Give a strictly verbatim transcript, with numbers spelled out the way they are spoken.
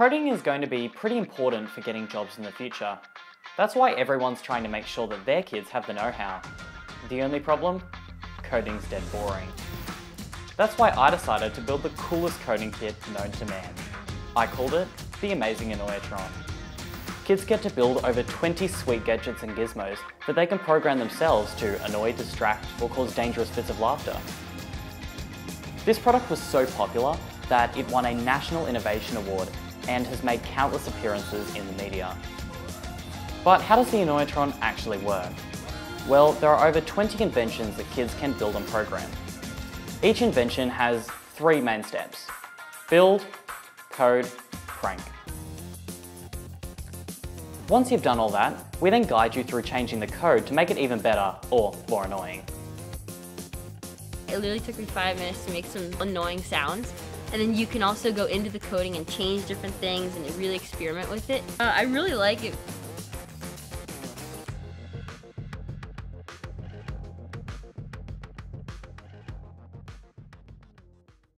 Coding is going to be pretty important for getting jobs in the future. That's why everyone's trying to make sure that their kids have the know-how. The only problem? Coding's dead boring. That's why I decided to build the coolest coding kit known to man. I called it The Amazing Annoyatron. Kids get to build over twenty sweet gadgets and gizmos that they can program themselves to annoy, distract, or cause dangerous fits of laughter. This product was so popular that it won a National Innovation Award and has made countless appearances in the media. But how does the Annoyatron actually work? Well, there are over twenty inventions that kids can build and program. Each invention has three main steps: build, code, prank. Once you've done all that, we then guide you through changing the code to make it even better or more annoying. It literally took me five minutes to make some annoying sounds. And then you can also go into the coding and change different things and really experiment with it. Uh, I really like it